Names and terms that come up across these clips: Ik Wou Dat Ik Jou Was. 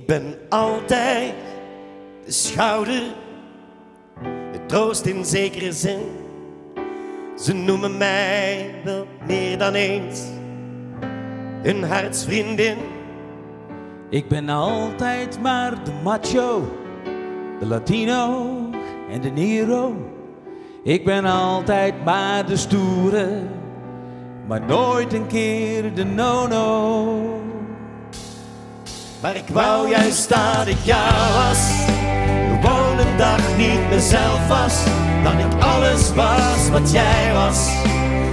Ik ben altijd de schouder, de troost in zekere zin. Ze noemen mij wel meer dan eens hun hartsvriendin. Ik ben altijd maar de macho, de Latino en de Nero. Ik ben altijd maar de stoere, maar nooit een keer de no-no. Maar ik wou juist dat ik jou was, gewoon een dag niet mezelf was. Dat ik alles was wat jij was,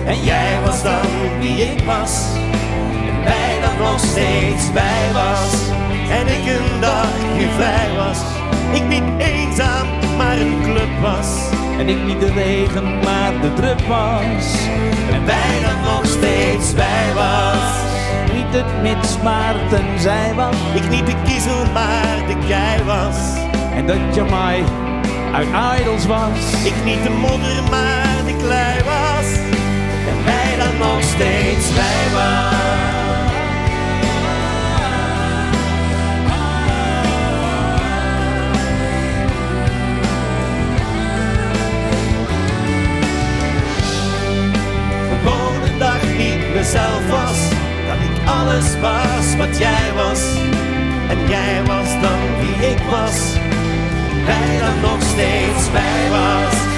en jij was dan wie ik was. En wij dan nog steeds bij was, en ik een dag nu vrij was. Ik niet eenzaam, maar een club was. En ik niet de regen, maar de drup was. En wij dan nog steeds bij was. Niet het mits, maar tenzij was. Ik niet de kiezel, maar de kei was. En dat je mij uit Idols was. Ik niet de modder, maar de klei was. En wij dan nog steeds wij was. Verboden dag niet mezelf was. Dat ik alles was wat jij was. En jij was dan wie ik was. Wij dan nog steeds bij was.